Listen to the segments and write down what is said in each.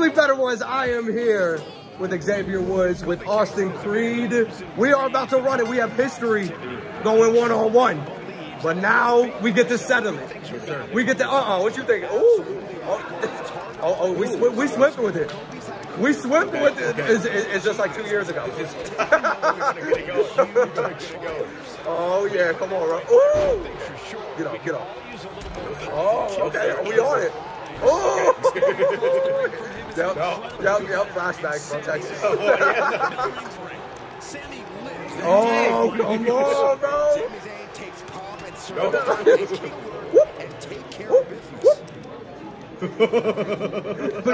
Simply Better Ones, I am here with Xavier Woods, with Austin Creed. We are about to run it. We have history going one-on-one. But now we get to settle it. Yes, sir. We get to, what you think? Ooh. We swift with it. We swift with it. It's just like 2 years ago. Oh, yeah, come on, bro. Ooh. Get up, get up. Oh, okay, we on it. Oh! Yep, yep, yep, flashback from Texas. Oh, come on, bro! Look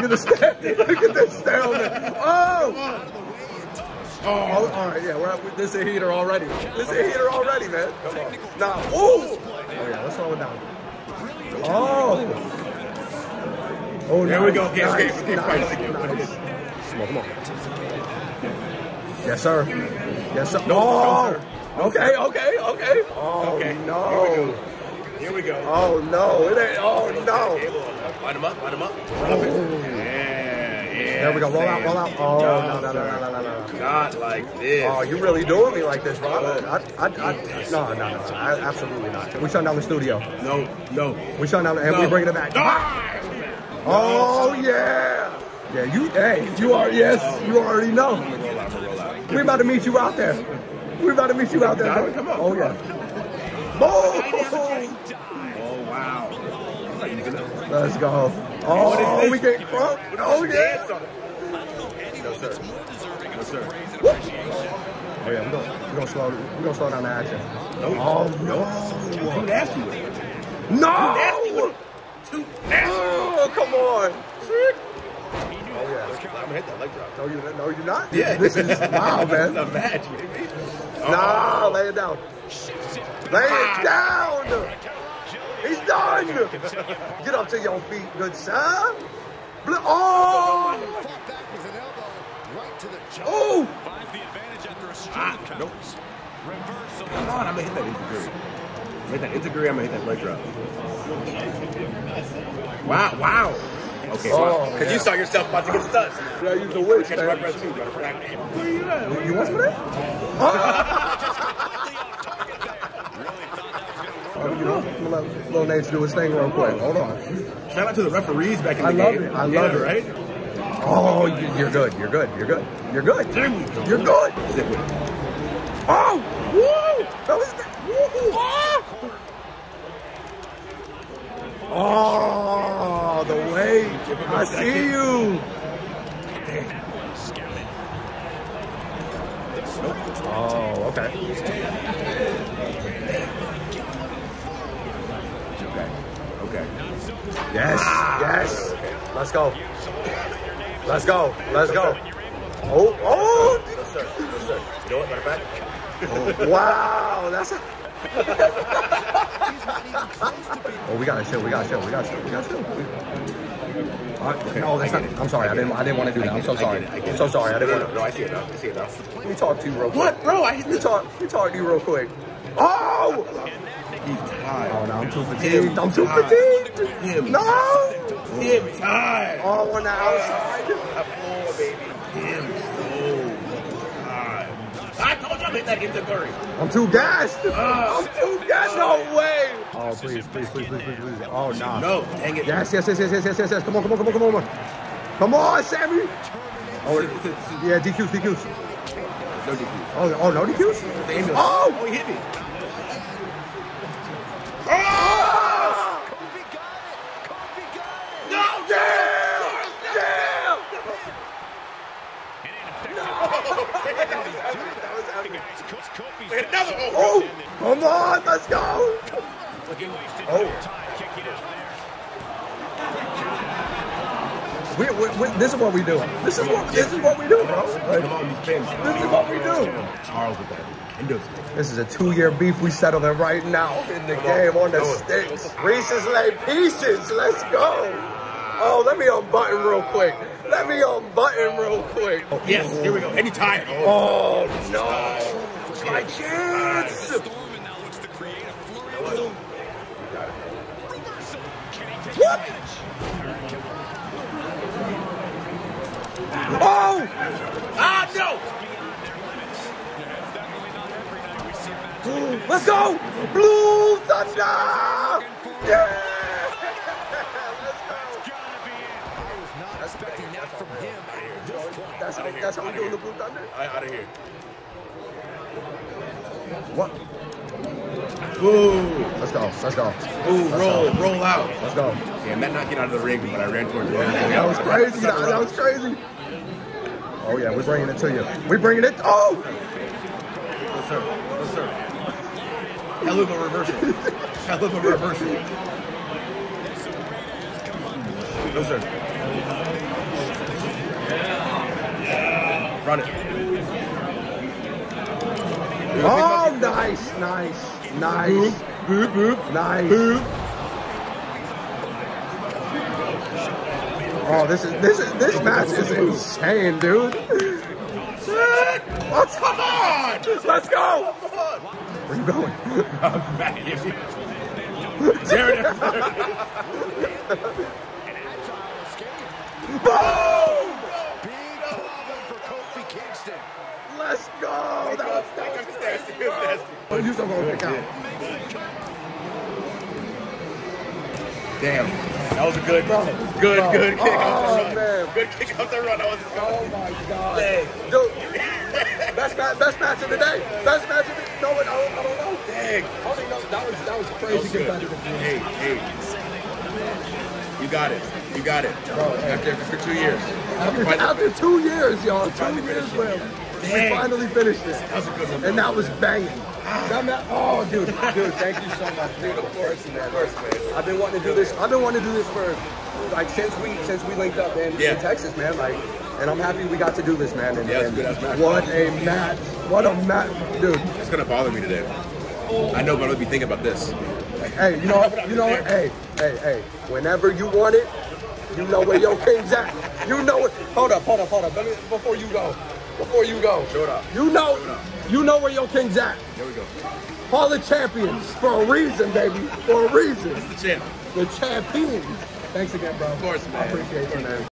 at the step! Look at this step! Oh! Oh, all right, yeah, this is a heater already. This is a heater already, man. Come on. Nah, ooh! Oh, yeah, let's slow it down. Oh! Oh, there nice, we go. Nice. Come on, come on. Yes, sir. Yes, sir. No. No, sir. No, okay, sir. Okay, okay. Oh, okay. No. Here we go. Oh, no. It ain't. Oh, no. Line him up. Line him up. Oh. Yeah, yeah. There we go. Roll out, roll out. Oh, no, no, no, no, no, no. Not like this. Oh, you really doing me like this, bro. No, no, no. Absolutely not. We shut down the studio. No, no. We shut down and we bring it back. Ah! Oh, yeah. Yeah, you, hey, you are, yes, you already know. We're about to meet you out there. We're about to meet you out there. Come on. Oh, yeah. Boom. Oh, wow. Let's go. Oh, we get crunk. Oh, yeah. No, sir. No, sir. Oh, yeah, we're going to slow down the action. Oh, no. Too nasty with it. No. Too nasty. Come on! Oh yeah, I'm gonna hit that leg drop. No, you're not. Yeah, this is wow, man. It's a match, baby. Oh. Nah, lay it down. Lay it down. He's done. Get up to your feet, good sir. Oh! Oh! Nope. Come on, I'm gonna hit that integrity. I'm gonna hit that leg drop. Wow, wow. Okay, wow. Because you saw yourself about to get stunned. Yeah, you the witch, man. Where you at? You want some of that? Oh! Little Nate's do his thing real quick. Hold on. Shout out to the referees back in the game. I love it. I love it, right? Oh, you're good. You're good. You're good. You're good. You're good. Oh! Woo! That was that. Woo! Oh! Oh, the way. I see you. Oh, okay. Okay. Okay. Yes. Yes. Let's go. Let's go. Let's go. Oh, oh. Yes, sir. Yes, sir. You know what? Matter of fact. Oh, wow. That's a... Oh, we gotta chill. We gotta chill. We gotta chill. We gotta chill. No, that's not. I'm sorry. I didn't want to do that. I'm so sorry. I'm so sorry. I didn't want to. No, I see it now. I see it now. Let me talk to you real quick. What, bro? Let me talk to you real quick. Oh! He's tired. Oh no, I'm too fatigued. I'm too fatigued. Him. No. Him tired. Oh, on the outside. That floor, baby. Him so tired. I told you I made that into curry. I'm too gassed. I'm too gassed. No way. Oh, please, please, please, please, please, please. Oh, nah. No, dang it. Yes, yes, yes, yes, yes, yes, yes, yes. Come on, come on, come on, come on. Come on, Sammy. Oh, yeah, DQs, DQs. No DQs. Oh, oh, no DQs? Oh! Oh, he hit me. Oh! Kofi got it. Kofi got it. No, damn! Damn! No! Another one. Oh! Come on, let's go! Oh. This is what we do. This is what we do, bro. Like, this is what we do. Charles with that. This is a 2-year beef. We settled it right now in the game on the sticks. Reese's laid pieces. Let's go. Oh, let me unbutton real quick. Let me unbutton real quick. Oh, yes, here we go. Anytime. Oh, no. My chance. What? Oh! Ah, no! Let's go! Blue Thunder! Yeah! That's how we do the Blue Thunder? Out of here. What? Ooh. Let's go. Let's go. Ooh, roll out. Let's go. Yeah, I meant not get out of the ring, but I ran towards the ring. That was crazy. That was crazy. Oh, yeah, we're bringing it to you. We're bringing it. Oh! Yes, sir. Yes, sir. Hell of a reversal. Hell of a reversal. Yes, sir. Run it. Oh, nice, nice, nice. Boop, boop, boop. Nice. Boop. Oh, this match is insane, dude. Let's come on. Let's go. Where are you going? I'm back here. Boom! Let's go! That was nasty. But you still gonna pick out. Damn. That was a good, good kick off the run. Good kick off the run. Oh my god. Dang. Dude. Best match of the day. Best match of the day. No, I don't know. Dang. Only know that was crazy good. Hey. You got it. You got it. Bro, after 2 years. After 2 years, y'all. 2 years left. Dang. We finally finished this. That was a good one. And that was banging. Oh, dude. Dude, thank you so much. Dude, of course, man. Of course, man. I've been wanting to do this. I've been wanting to do this for, like, since we linked up in Texas, man. Like, and I'm happy we got to do this, man. And, yeah, it's good. That's what a match. What a match, dude. It's going to bother me today. I know, but I'm going to be thinking about this. Hey, you know what? You know what? Hey. Whenever you want it, you know where your king's at. You know it. Hold up. Before you go. Show it up. You know where your king's at. There we go. All the champions for a reason, baby. For a reason. It's the champ. The champions. Thanks again, bro. Of course, man. I appreciate you, man.